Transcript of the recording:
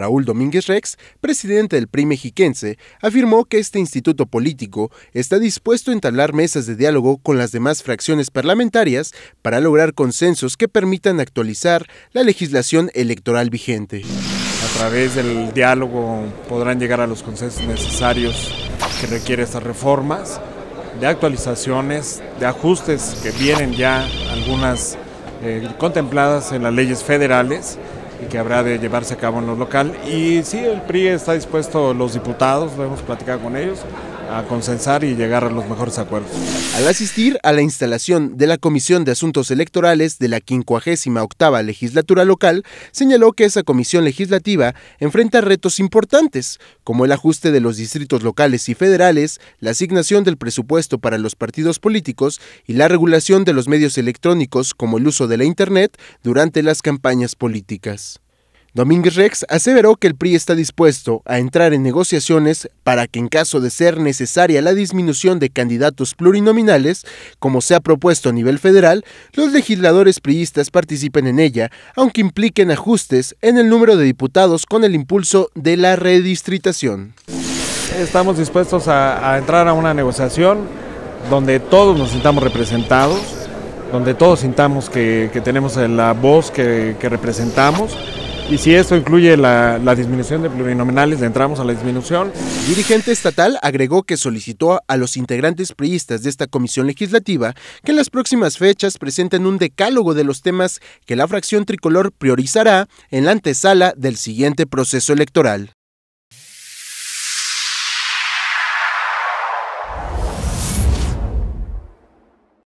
Raúl Domínguez Rex, presidente del PRI mexiquense, afirmó que este instituto político está dispuesto a entablar mesas de diálogo con las demás fracciones parlamentarias para lograr consensos que permitan actualizar la legislación electoral vigente. A través del diálogo podrán llegar a los consensos necesarios que requieren estas reformas, de actualizaciones, de ajustes que vienen ya algunas contempladas en las leyes federales y que habrá de llevarse a cabo en lo local. Y sí, el PRI está dispuesto, los diputados, lo hemos platicado con ellos, a consensar y llegar a los mejores acuerdos. Al asistir a la instalación de la Comisión de Asuntos Electorales de la 58ª Legislatura Local, señaló que esa comisión legislativa enfrenta retos importantes, como el ajuste de los distritos locales y federales, la asignación del presupuesto para los partidos políticos y la regulación de los medios electrónicos como el uso de la Internet durante las campañas políticas. Domínguez Rex aseveró que el PRI está dispuesto a entrar en negociaciones para que, en caso de ser necesaria la disminución de candidatos plurinominales, como se ha propuesto a nivel federal, los legisladores priistas participen en ella, aunque impliquen ajustes en el número de diputados con el impulso de la redistritación. Estamos dispuestos a entrar a una negociación donde todos nos sintamos representados, donde todos sintamos que tenemos la voz que representamos. Y si esto incluye la disminución de plurinominales, le entramos a la disminución. El dirigente estatal agregó que solicitó a los integrantes priistas de esta comisión legislativa que en las próximas fechas presenten un decálogo de los temas que la fracción tricolor priorizará en la antesala del siguiente proceso electoral.